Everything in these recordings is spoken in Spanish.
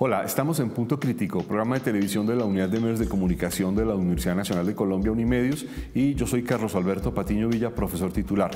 Hola, estamos en Punto Crítico, programa de televisión de la Unidad de Medios de Comunicación de la Universidad Nacional de Colombia, Unimedios, y yo soy Carlos Alberto Patiño Villa, profesor titular.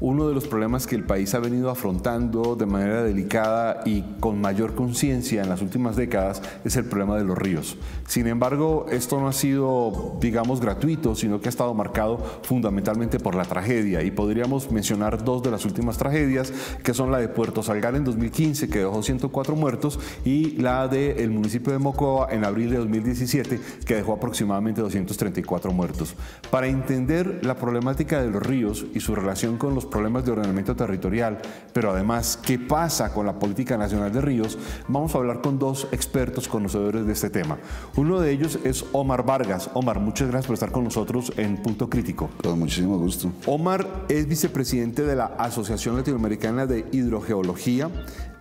Uno de los problemas que el país ha venido afrontando de manera delicada y con mayor conciencia en las últimas décadas es el problema de los ríos. Sin embargo, esto no ha sido, digamos, gratuito, sino que ha estado marcado fundamentalmente por la tragedia, y podríamos mencionar dos de las últimas tragedias, que son la de Puerto Salgar en 2015, que dejó 104 muertos, y la del municipio de Mocoa en abril de 2017, que dejó aproximadamente 234 muertos. Para entender la problemática de los ríos y su relación con los problemas de ordenamiento territorial, pero además qué pasa con la política nacional de ríos, vamos a hablar con dos expertos conocedores de este tema. Uno de ellos es Omar Vargas. Omar, muchas gracias por estar con nosotros en Punto Crítico. Con muchísimo gusto. Omar es vicepresidente de la Asociación Latinoamericana de Hidrogeología,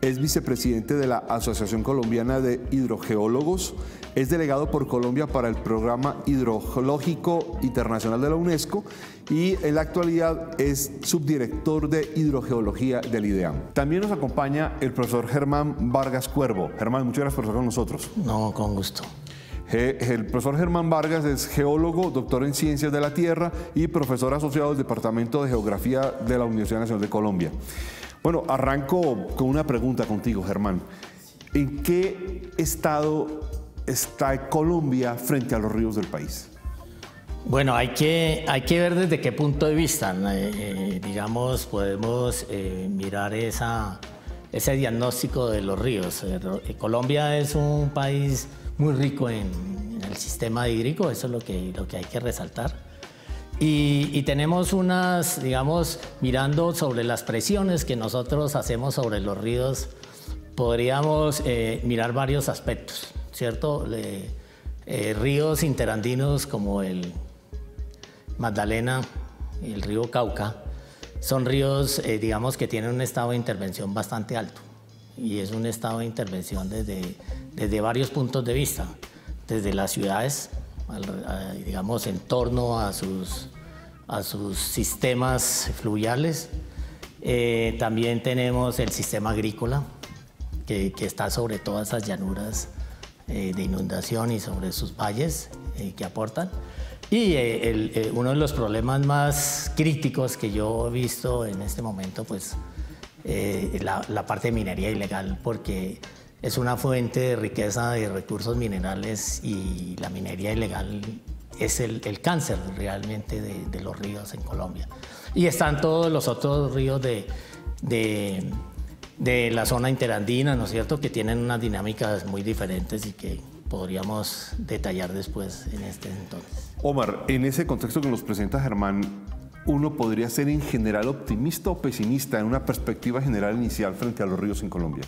es vicepresidente de la Asociación Colombiana de Hidrogeólogos, es delegado por Colombia para el Programa Hidrogeológico Internacional de la UNESCO y en la actualidad es subdirector de Hidrogeología del IDEAM. También nos acompaña el profesor Germán Vargas Cuervo. Germán, muchas gracias por estar con nosotros. No, con gusto. El profesor Germán Vargas es geólogo, doctor en Ciencias de la Tierra y profesor asociado del Departamento de Geografía de la Universidad Nacional de Colombia. Bueno, arranco con una pregunta contigo, Germán. ¿En qué estado está Colombia frente a los ríos del país? Bueno, hay que ver desde qué punto de vista, digamos, podemos mirar ese diagnóstico de los ríos. Colombia es un país muy rico en el sistema hídrico, eso es lo que hay que resaltar. Y tenemos unas, digamos, mirando sobre las presiones que nosotros hacemos sobre los ríos, podríamos mirar varios aspectos, ¿cierto? Ríos interandinos como el Magdalena y el río Cauca son ríos, digamos, que tienen un estado de intervención bastante alto. Y es un estado de intervención desde varios puntos de vista, desde las ciudades, digamos, en torno a sus sistemas fluviales. También tenemos el sistema agrícola, que está sobre todas esas llanuras de inundación y sobre sus valles que aportan. Y uno de los problemas más críticos que yo he visto en este momento, pues, la parte de minería ilegal, porque es una fuente de riqueza de recursos minerales y la minería ilegal es el cáncer realmente de los ríos en Colombia. Y están todos los otros ríos de la zona interandina, ¿no es cierto?, que tienen unas dinámicas muy diferentes y que podríamos detallar después en este entonces. Omar, en ese contexto que nos presenta Germán, ¿uno podría ser en general optimista o pesimista en una perspectiva general inicial frente a los ríos en Colombia?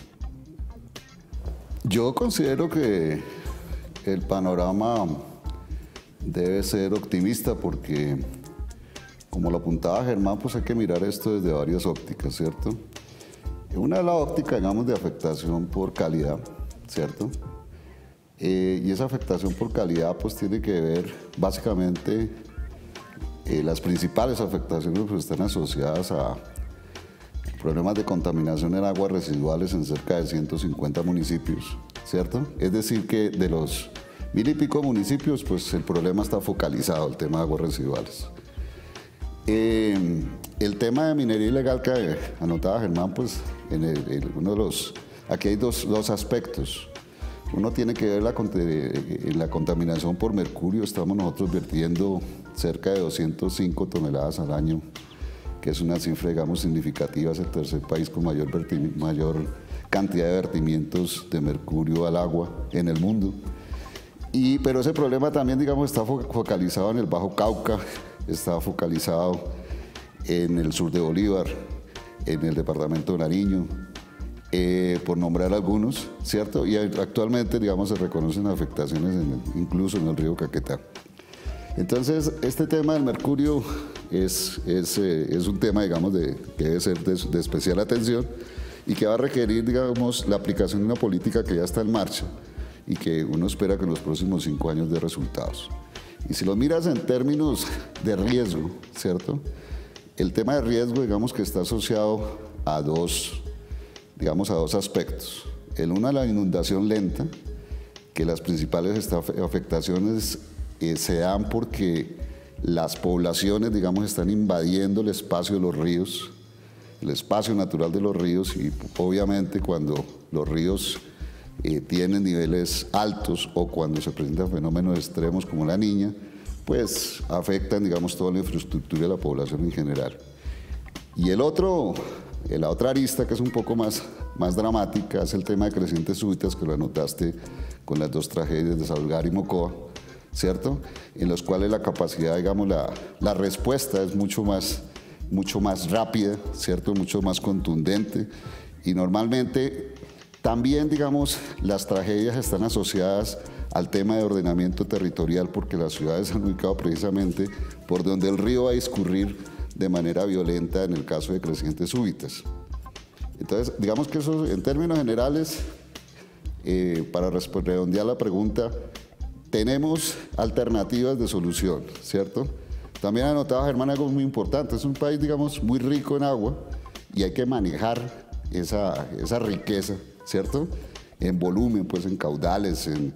Yo considero que el panorama debe ser optimista porque, como lo apuntaba Germán, pues hay que mirar esto desde varias ópticas, ¿cierto? Una es la óptica, digamos, de afectación por calidad, ¿cierto? Y esa afectación por calidad, pues tiene que ver, básicamente, las principales afectaciones pues, están asociadas a problemas de contaminación en aguas residuales en cerca de 150 municipios, ¿cierto? Es decir que de los 1000 y pico municipios, pues el problema está focalizado, el tema de aguas residuales. El tema de minería ilegal que anotaba Germán, pues aquí hay dos aspectos. Uno tiene que ver la contaminación por mercurio. Estamos nosotros vertiendo cerca de 205 toneladas al año, que es una cifra, digamos, significativa. Es el tercer país con mayor cantidad de vertimientos de mercurio al agua en el mundo. Pero ese problema también, digamos, está focalizado en el Bajo Cauca, está focalizado en el sur de Bolívar, en el departamento de Nariño, por nombrar algunos, ¿cierto? Y actualmente, digamos, se reconocen afectaciones incluso en el río Caquetá. Entonces, este tema del mercurio es un tema, digamos, que debe ser de especial atención y que va a requerir, digamos, la aplicación de una política que ya está en marcha y que uno espera que en los próximos 5 años dé resultados. Y si lo miras en términos de riesgo, ¿cierto? El tema de riesgo, digamos, que está asociado a dos aspectos. El uno es la inundación lenta, que las principales afectaciones se dan porque las poblaciones, digamos, están invadiendo el espacio de los ríos, el espacio natural de los ríos, y obviamente cuando los ríos tienen niveles altos o cuando se presentan fenómenos extremos como la Niña, pues afectan, digamos, toda la infraestructura de la población en general. Y el otro, la otra arista, que es un poco más dramática, es el tema de crecientes súbitas, que lo anotaste con las dos tragedias de Salgar y Mocoa, ¿cierto? En los cuales la capacidad, digamos, la respuesta es mucho más rápida, ¿cierto? Mucho más contundente, y normalmente también, digamos, las tragedias están asociadas al tema de ordenamiento territorial, porque las ciudades se han ubicado precisamente por donde el río va a discurrir de manera violenta en el caso de crecientes súbitas. Entonces, digamos que eso, en términos generales, para redondear la pregunta, tenemos alternativas de solución, ¿cierto? También anotaba Germán algo muy importante: es un país, digamos, muy rico en agua, y hay que manejar esa riqueza, ¿cierto? En volumen, pues, en caudales, en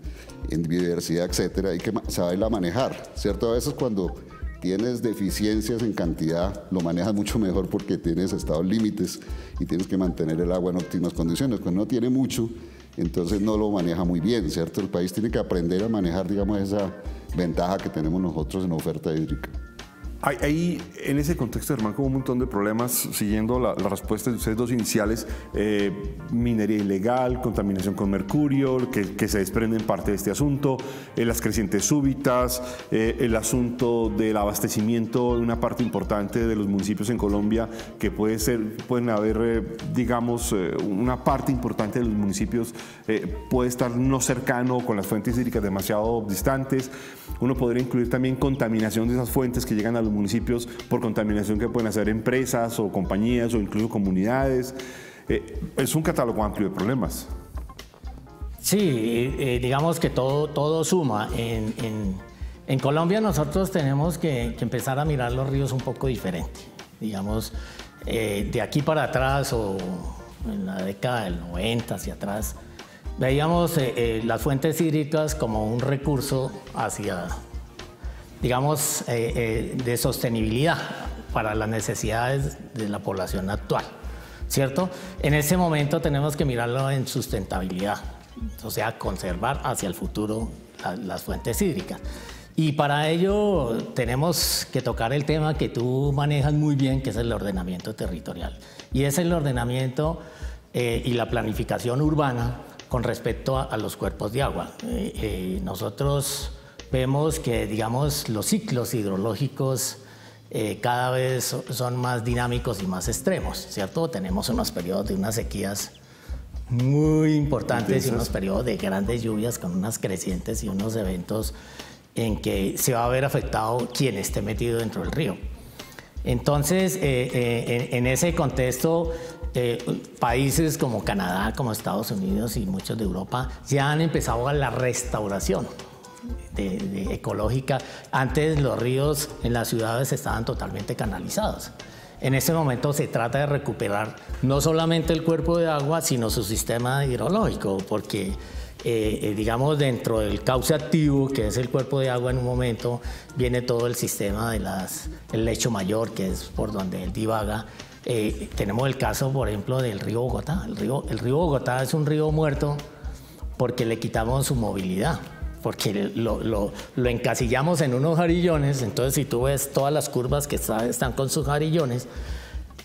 biodiversidad, etcétera. Hay que saberla manejar, ¿cierto? A veces cuando tienes deficiencias en cantidad, lo manejas mucho mejor porque tienes estados límites y tienes que mantener el agua en óptimas condiciones. Cuando no tiene mucho, entonces no lo maneja muy bien, ¿cierto? El país tiene que aprender a manejar, digamos, esa ventaja que tenemos nosotros en oferta hídrica. Ahí, en ese contexto, Germán, como un montón de problemas, siguiendo la respuesta de ustedes dos iniciales, minería ilegal, contaminación con mercurio, que se desprende en parte de este asunto, las crecientes súbitas, el asunto del abastecimiento de una parte importante de los municipios en Colombia, que pueden haber, digamos, una parte importante de los municipios puede estar no cercano, con las fuentes hídricas demasiado distantes. Uno podría incluir también contaminación de esas fuentes que llegan a los municipios por contaminación que pueden hacer empresas o compañías o incluso comunidades. Es un catálogo amplio de problemas. Sí, digamos que todo suma. En Colombia nosotros tenemos que empezar a mirar los ríos un poco diferente. Digamos, de aquí para atrás, o en la década del 90 hacia atrás, veíamos las fuentes hídricas como un recurso hacia, digamos, de sostenibilidad para las necesidades de la población actual, ¿cierto? En ese momento tenemos que mirarlo en sustentabilidad, o sea, conservar hacia el futuro las fuentes hídricas. Y para ello tenemos que tocar el tema que tú manejas muy bien, que es el ordenamiento territorial. Y es el ordenamiento y la planificación urbana con respecto a los cuerpos de agua. Nosotros vemos que, digamos, los ciclos hidrológicos cada vez son más dinámicos y más extremos, ¿cierto? Tenemos unos periodos de unas sequías muy importantes y unos periodos de grandes lluvias con unas crecientes y unos eventos en que se va a ver afectado quien esté metido dentro del río. Entonces, en ese contexto, países como Canadá, como Estados Unidos y muchos de Europa ya han empezado a la restauración ecológica. Antes los ríos en las ciudades estaban totalmente canalizados. En este momento se trata de recuperar no solamente el cuerpo de agua, sino su sistema hidrológico, porque digamos, dentro del cauce activo, que es el cuerpo de agua, en un momento viene todo el sistema del lecho mayor, que es por donde él divaga. Tenemos el caso, por ejemplo, del río Bogotá. El río Bogotá es un río muerto porque le quitamos su movilidad, porque lo encasillamos en unos jarillones. Entonces, si tú ves todas las curvas que están con sus jarillones,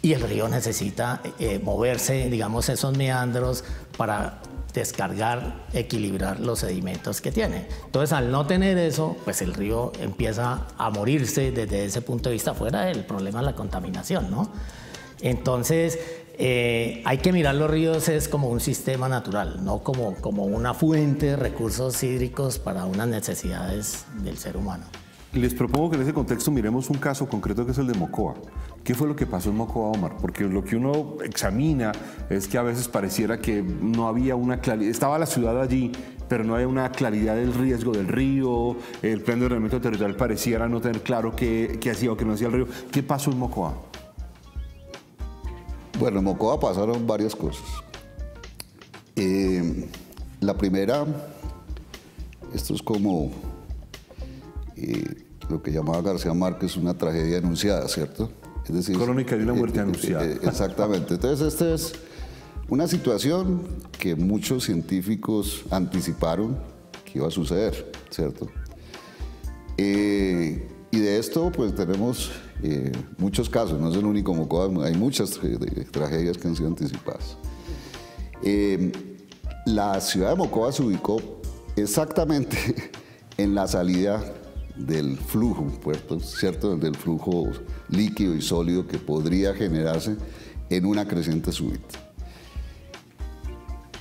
y el río necesita moverse, digamos, esos meandros para descargar, equilibrar los sedimentos que tiene. Entonces, al no tener eso, pues el río empieza a morirse desde ese punto de vista, fuera del problema de la contaminación, ¿no? Entonces, hay que mirar los ríos es como un sistema natural, no como una fuente de recursos hídricos para unas necesidades del ser humano. Les propongo que en ese contexto miremos un caso concreto, que es el de Mocoa. ¿Qué fue lo que pasó en Mocoa, Omar? Porque lo que uno examina es que a veces pareciera que no había una claridad. Estaba la ciudad allí, pero no había una claridad del riesgo del río. El plan de ordenamiento territorial pareciera no tener claro qué hacía o qué no hacía el río. ¿Qué pasó en Mocoa? Bueno, en Mocoa pasaron varias cosas. La primera, esto es como lo que llamaba García Márquez una tragedia anunciada, ¿cierto? Es decir, crónica de una muerte anunciada. Exactamente. Entonces, esta es una situación que muchos científicos anticiparon que iba a suceder, ¿cierto? Y de esto, pues tenemos muchos casos, no es el único Mocoa, hay muchas tragedias que han sido anticipadas. La ciudad de Mocoa se ubicó exactamente en la salida del flujo, ¿cierto? Del flujo líquido y sólido que podría generarse en una creciente súbita.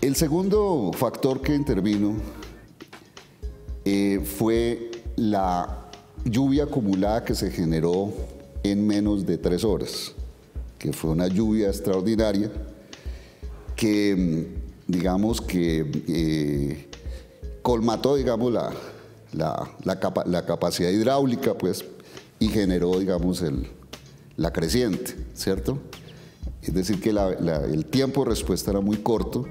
El segundo factor que intervino fue la lluvia acumulada que se generó en menos de 3 horas, que fue una lluvia extraordinaria que, digamos que colmató, digamos, la capacidad hidráulica, pues, y generó, digamos, la creciente, ¿cierto? Es decir, que el tiempo de respuesta era muy corto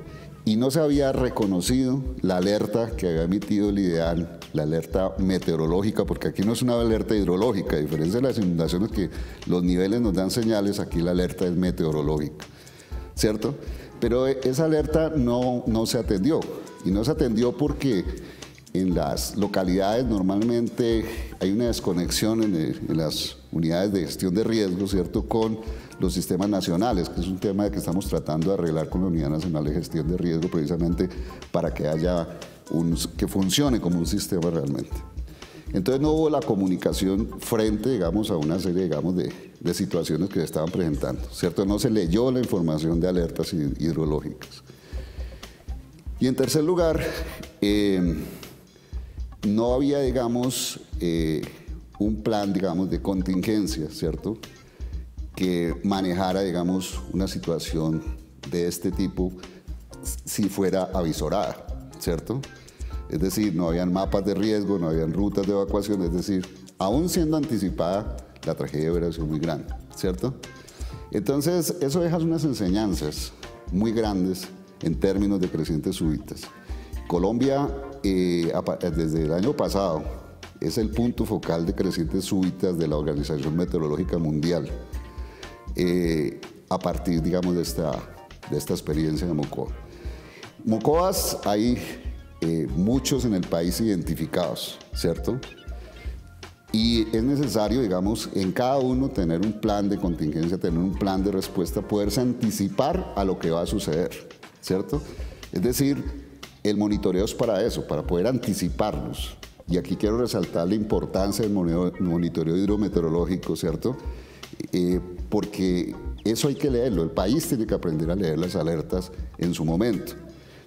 y no se había reconocido la alerta que había emitido el IDEAM, la alerta meteorológica, porque aquí no es una alerta hidrológica, a diferencia de las inundaciones que los niveles nos dan señales, aquí la alerta es meteorológica, ¿cierto? Pero esa alerta no se atendió, y no se atendió porque en las localidades normalmente hay una desconexión en las unidades de gestión de riesgo, ¿cierto?, con los sistemas nacionales, que es un tema que estamos tratando de arreglar con la Unidad Nacional de Gestión de Riesgo, precisamente para que haya que funcione como un sistema realmente. Entonces no hubo la comunicación frente, digamos, a una serie, digamos, de situaciones que se estaban presentando, ¿cierto? No se leyó la información de alertas hidrológicas. Y en tercer lugar, no había, digamos, un plan, digamos, de contingencia, ¿cierto?, que manejara, digamos, una situación de este tipo si fuera avisorada, ¿cierto? Es decir, no habían mapas de riesgo, no habían rutas de evacuación, es decir, aún siendo anticipada, la tragedia hubiera sido muy grande, ¿cierto? Entonces, eso deja unas enseñanzas muy grandes en términos de crecientes súbitas. Colombia, desde el año pasado, es el punto focal de crecientes súbitas de la Organización Meteorológica Mundial, a partir, digamos, de esta experiencia de Mocoa. Mocoas hay muchos en el país identificados, ¿cierto? Y es necesario, digamos, en cada uno tener un plan de contingencia, tener un plan de respuesta, poderse anticipar a lo que va a suceder, ¿cierto? Es decir, el monitoreo es para eso, para poder anticiparnos. Y aquí quiero resaltar la importancia del monitoreo hidrometeorológico, ¿cierto? Porque eso hay que leerlo, el país tiene que aprender a leer las alertas en su momento.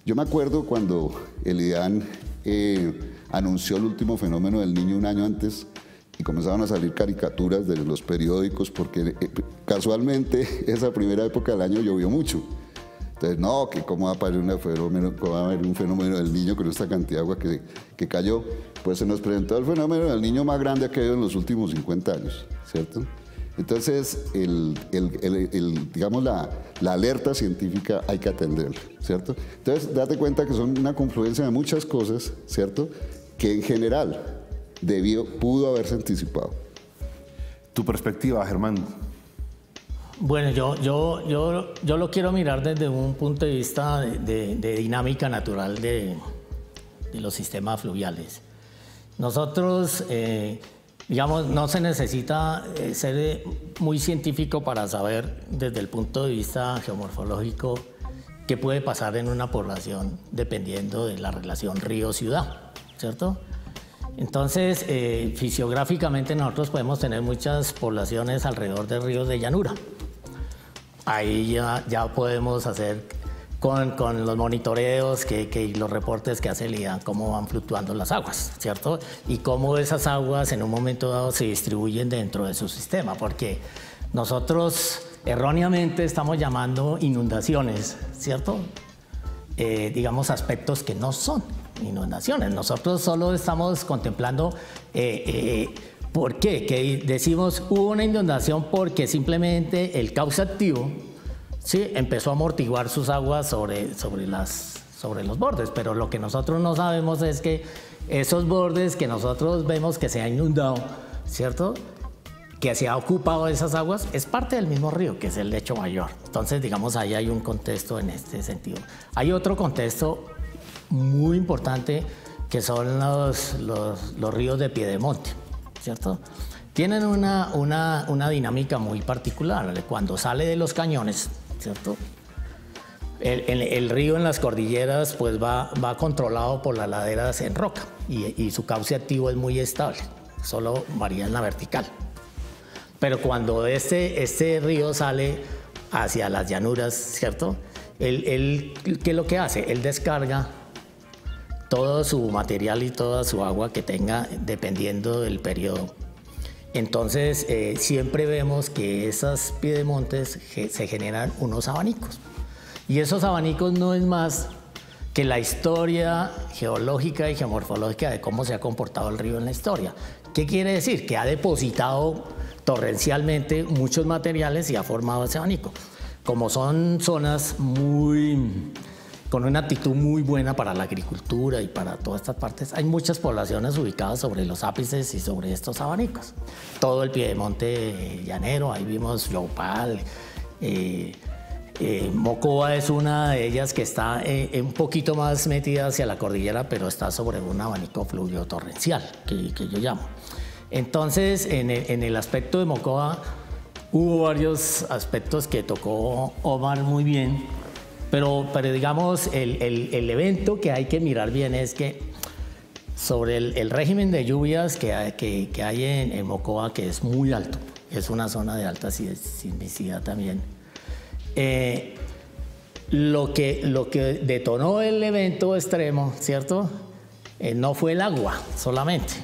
Yo me acuerdo cuando el IDEAM anunció el último fenómeno del Niño un año antes y comenzaron a salir caricaturas de los periódicos porque casualmente esa primera época del año llovió mucho. Entonces, no, que cómo va a haber un fenómeno del Niño con esta cantidad de agua que cayó. Pues se nos presentó el fenómeno del Niño más grande que ha habido en los últimos 50 años, ¿cierto? Entonces, digamos, la alerta científica hay que atenderla, ¿cierto? Entonces, date cuenta que son una confluencia de muchas cosas, ¿cierto?, que en general pudo haberse anticipado. ¿Tu perspectiva, Germán? Bueno, yo lo quiero mirar desde un punto de vista de dinámica natural de los sistemas fluviales. Nosotros... digamos, no se necesita ser muy científico para saber desde el punto de vista geomorfológico qué puede pasar en una población dependiendo de la relación río-ciudad, ¿cierto? Entonces, fisiográficamente nosotros podemos tener muchas poblaciones alrededor de ríos de llanura. Ahí ya podemos hacer con los monitoreos y los reportes que hace el IDEAM, cómo van fluctuando las aguas, ¿cierto? Y cómo esas aguas en un momento dado se distribuyen dentro de su sistema, porque nosotros erróneamente estamos llamando inundaciones, ¿cierto? Digamos, aspectos que no son inundaciones. Nosotros solo estamos contemplando... ¿por qué? Que decimos hubo una inundación porque simplemente el cauce activo, sí, empezó a amortiguar sus aguas sobre las sobre los bordes, pero lo que nosotros no sabemos es que esos bordes que nosotros vemos que se ha inundado, ¿cierto?, que se ha ocupado esas aguas, es parte del mismo río, que es el lecho mayor. Entonces, digamos, ahí hay un contexto en este sentido. Hay otro contexto muy importante que son los ríos de piedemonte, ¿cierto? Tienen una dinámica muy particular. Cuando sale de los cañones, ¿cierto?, el río en las cordilleras pues va controlado por las laderas en roca y su cauce activo es muy estable, solo varía en la vertical. Pero cuando este río sale hacia las llanuras, ¿cierto?, ¿qué es lo que hace? Él descarga todo su material y toda su agua que tenga dependiendo del periodo. Entonces, siempre vemos que esas piedemontes se generan unos abanicos. Y esos abanicos no es más que la historia geológica y geomorfológica de cómo se ha comportado el río en la historia. ¿Qué quiere decir? Que ha depositado torrencialmente muchos materiales y ha formado ese abanico. Como son zonas con una actitud muy buena para la agricultura y para todas estas partes, hay muchas poblaciones ubicadas sobre los ápices y sobre estos abanicos. Todo el piedemonte llanero, ahí vimos Yopal, Mocoa es una de ellas que está un poquito más metida hacia la cordillera, pero está sobre un abanico fluviotorrencial, que yo llamo. Entonces, en el aspecto de Mocoa, hubo varios aspectos que tocó Omar muy bien, pero digamos, el evento que hay que mirar bien es que sobre el régimen de lluvias que hay en Mocoa, que es muy alto, es una zona de alta sismicidad también, lo que detonó el evento extremo, ¿cierto?, no fue el agua solamente,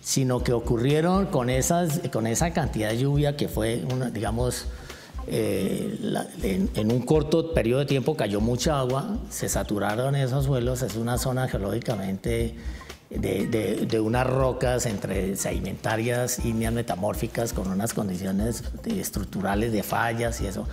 sino que ocurrieron con esa cantidad de lluvia que fue, digamos, en un corto periodo de tiempo cayó mucha agua, se saturaron esos suelos, es una zona geológicamente de unas rocas entre sedimentarias, ígneas metamórficas, con unas condiciones estructurales de fallas y eso,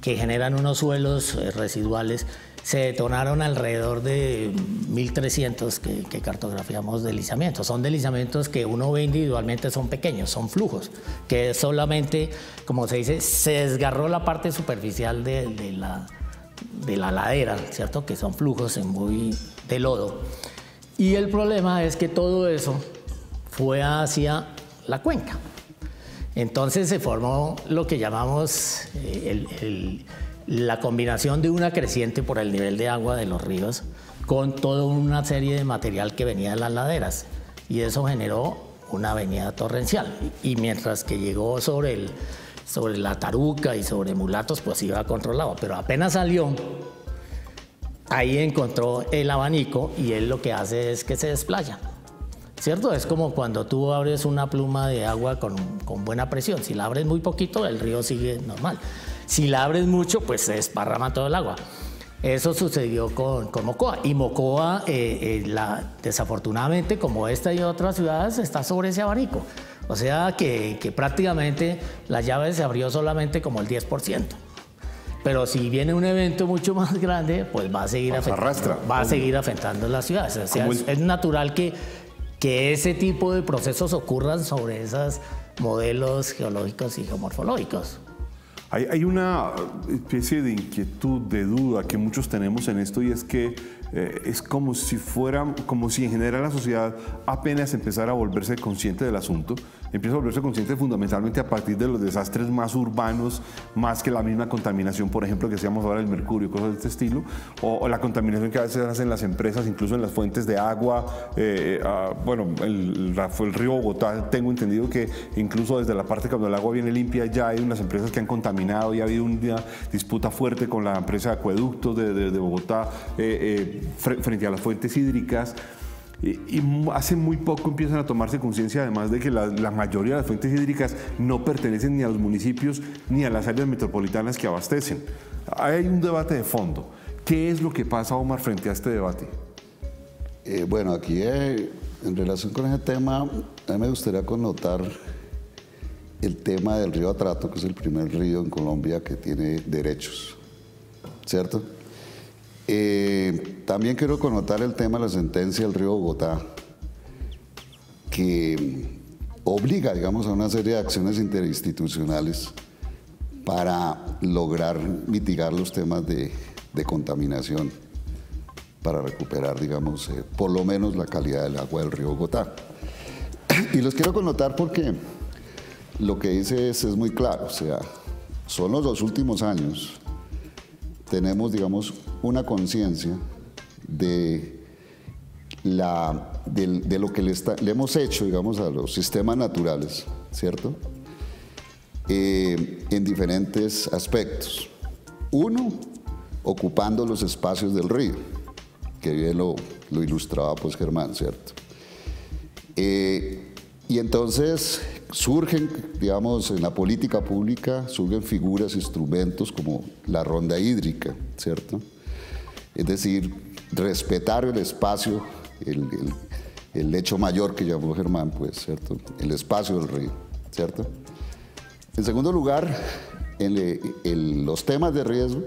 que generan unos suelos residuales. Se detonaron alrededor de 1.300 que cartografiamos deslizamientos. Son deslizamientos que uno ve individualmente, son pequeños, son flujos, que solamente, como se dice, se desgarró la parte superficial de la ladera, ¿cierto?, que son flujos de lodo. Y el problema es que todo eso fue hacia la cuenca. Entonces se formó lo que llamamos la combinación de una creciente por el nivel de agua de los ríos con toda una serie de material que venía de las laderas, y eso generó una venida torrencial, y mientras que llegó sobre la Taruca y sobre Mulatos pues iba controlado, pero apenas salió ahí encontró el abanico y él lo que hace es que se desplaya, ¿cierto? Es como cuando tú abres una pluma de agua con buena presión, si la abres muy poquito el río sigue normal. Si la abres mucho, pues se desparrama todo el agua. Eso sucedió con Mocoa. Y Mocoa, desafortunadamente, como esta y otras ciudades, está sobre ese abanico. O sea que prácticamente la llave se abrió solamente como el 10%. Pero si viene un evento mucho más grande, pues va a seguir afectando las ciudades. O sea, es natural que ese tipo de procesos ocurran sobre esos modelos geológicos y geomorfológicos. Hay una especie de inquietud, de duda que muchos tenemos en esto, y es que es como si en general la sociedad apenas empezara a volverse consciente del asunto. Empieza a volverse consciente fundamentalmente a partir de los desastres más urbanos, más que la misma contaminación, por ejemplo, que decíamos ahora del mercurio, cosas de este estilo, o la contaminación que a veces hacen las empresas, incluso en las fuentes de agua. El río Bogotá, tengo entendido que incluso desde la parte cuando el agua viene limpia ya hay unas empresas que han contaminado, y ha habido una disputa fuerte con la empresa de acueductos de Bogotá frente a las fuentes hídricas. Y hace muy poco empiezan a tomarse conciencia, además, de que la mayoría de las fuentes hídricas no pertenecen ni a los municipios ni a las áreas metropolitanas que abastecen. Hay un debate de fondo. ¿Qué es lo que pasa, Omar, frente a este debate? Bueno, aquí en relación con ese tema, a mí me gustaría connotar el tema del río Atrato, que es el primer río en Colombia que tiene derechos, ¿cierto? También quiero connotar el tema de la sentencia del río Bogotá, que obliga, digamos, a una serie de acciones interinstitucionales para lograr mitigar los temas de contaminación, para recuperar, digamos, por lo menos la calidad del agua del río Bogotá. Y los quiero connotar porque lo que dice es muy claro, o sea, solo en los últimos años tenemos, digamos, una conciencia de lo que le hemos hecho, digamos, a los sistemas naturales, ¿cierto? En diferentes aspectos. Uno, ocupando los espacios del río, que bien lo ilustraba pues Germán, ¿cierto? Y entonces surgen, digamos, en la política pública, surgen figuras, instrumentos como la ronda hídrica, ¿cierto? Es decir, respetar el espacio, el lecho mayor que llamó Germán, pues, ¿cierto? El espacio del río, ¿cierto? En segundo lugar, los temas de riesgo,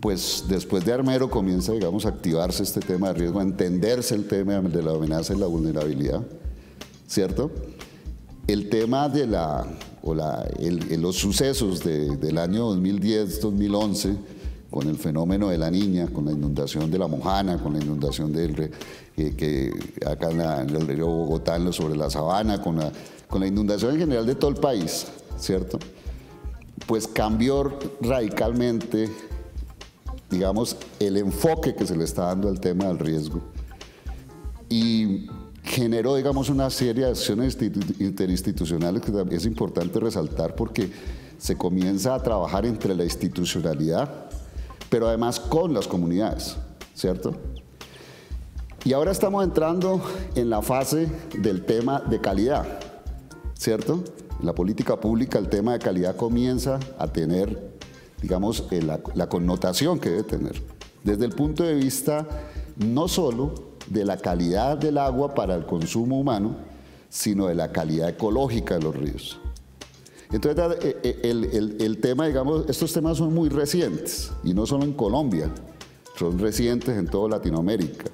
pues después de Armero comienza, digamos, a activarse este tema de riesgo, a entenderse el tema de la amenaza y la vulnerabilidad, ¿cierto? El tema de los sucesos del año 2010-2011, con el fenómeno de la Niña, con la inundación de la Mojana, con la inundación que acá en el río Bogotá, sobre la sabana, con la inundación en general de todo el país, ¿cierto? Pues cambió radicalmente, digamos, el enfoque que se le está dando al tema del riesgo y generó, digamos, una serie de acciones interinstitucionales que es importante resaltar porque se comienza a trabajar entre la institucionalidad, pero además con las comunidades, ¿cierto? Y ahora estamos entrando en la fase del tema de calidad, ¿cierto? En la política pública el tema de calidad comienza a tener, digamos, la connotación que debe tener, desde el punto de vista no solo de la calidad del agua para el consumo humano, sino de la calidad ecológica de los ríos. Entonces, el tema, digamos, estos temas son muy recientes, y no solo en Colombia, son recientes en toda Latinoamérica.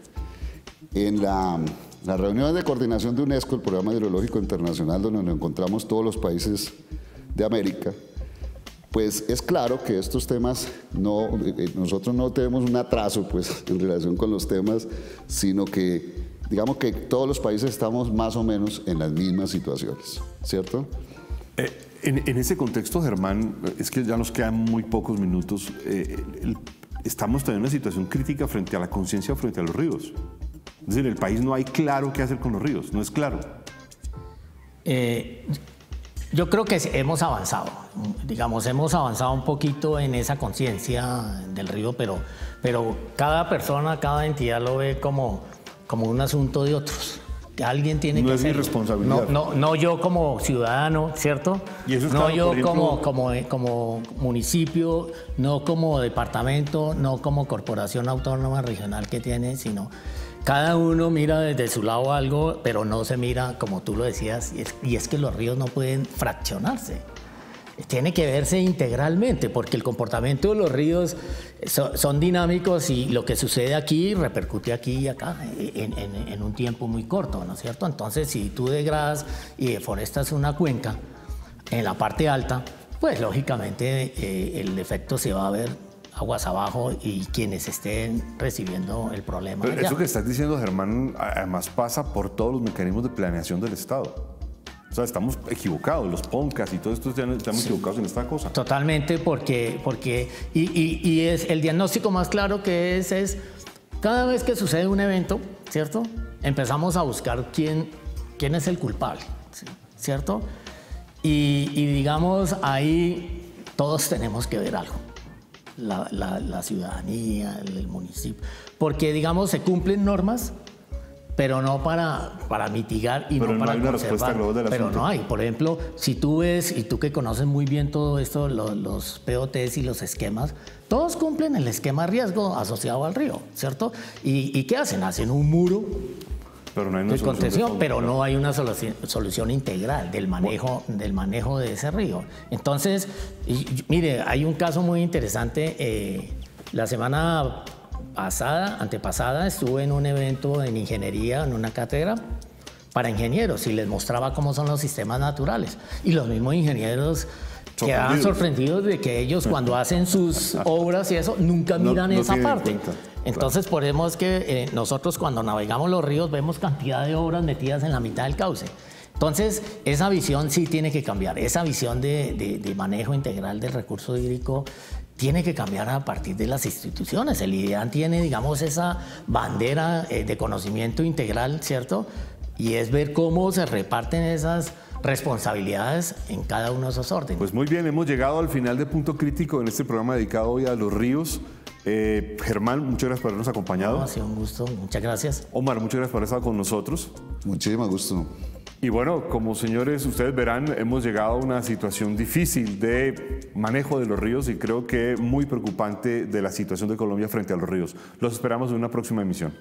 En la reunión de coordinación de UNESCO, el Programa Hidrogeológico Internacional, donde nos encontramos todos los países de América, pues es claro que estos temas, nosotros no tenemos un atraso pues, en relación con los temas, sino que, digamos que todos los países estamos más o menos en las mismas situaciones, ¿cierto? En ese contexto, Germán, es que ya nos quedan muy pocos minutos, estamos teniendo una situación crítica frente a la conciencia, frente a los ríos. Es decir, en el país no hay claro qué hacer con los ríos, no es claro. Yo creo que hemos avanzado, digamos, hemos avanzado un poquito en esa conciencia del río, pero cada persona, cada entidad lo ve como un asunto de otros. Alguien tiene que hacerlo. No es mi responsabilidad. No yo como ciudadano, ¿cierto? Y eso es claro, yo como municipio, no como departamento, no como corporación autónoma regional que tiene, sino cada uno mira desde su lado algo, pero no se mira, como tú lo decías, y es que los ríos no pueden fraccionarse. Tiene que verse integralmente, porque el comportamiento de los ríos son dinámicos y lo que sucede aquí repercute aquí y acá en un tiempo muy corto, ¿no es cierto? Entonces, si tú degradas y deforestas una cuenca en la parte alta, pues lógicamente el efecto se va a ver aguas abajo y quienes estén recibiendo el problema. Pero eso que estás diciendo, Germán, además pasa por todos los mecanismos de planeación del Estado. O sea, estamos equivocados, los POMCAS y todo esto estamos equivocados en esta cosa. Totalmente, porque es el diagnóstico más claro que es cada vez que sucede un evento, ¿cierto? Empezamos a buscar quién es el culpable, ¿cierto? Y digamos, ahí todos tenemos que ver algo. La ciudadanía, el municipio. Porque, digamos, se cumplen normas, pero no para mitigar y pero no para conservar. Pero no hay. Por ejemplo, si tú ves, y tú que conoces muy bien todo esto, los POTs y los esquemas, todos cumplen el esquema riesgo asociado al río, ¿cierto? ¿Y qué hacen? Hacen un muro de contención, pero no hay una solución integral del manejo de ese río. Entonces, mire, hay un caso muy interesante La semana pasada, antepasada, estuve en un evento en ingeniería, en una cátedra para ingenieros, y les mostraba cómo son los sistemas naturales. Y los mismos ingenieros quedaban sorprendidos de que ellos, cuando hacen sus obras y eso, nunca miran esa parte. Entonces, por eso es que nosotros, cuando navegamos los ríos, vemos cantidad de obras metidas en la mitad del cauce. Entonces, esa visión sí tiene que cambiar. Esa visión de manejo integral del recurso hídrico tiene que cambiar a partir de las instituciones. El IDEAM tiene, digamos, esa bandera de conocimiento integral, ¿cierto? Y es ver cómo se reparten esas responsabilidades en cada uno de esos órdenes. Pues muy bien, hemos llegado al final de Punto Crítico en este programa dedicado hoy a los ríos. Germán, muchas gracias por habernos acompañado. Ha sido un gusto, muchas gracias. Omar, muchas gracias por haber estado con nosotros. Muchísimo gusto. Y bueno, como señores, ustedes verán, hemos llegado a una situación difícil de manejo de los ríos y creo que muy preocupante de la situación de Colombia frente a los ríos. Los esperamos en una próxima emisión.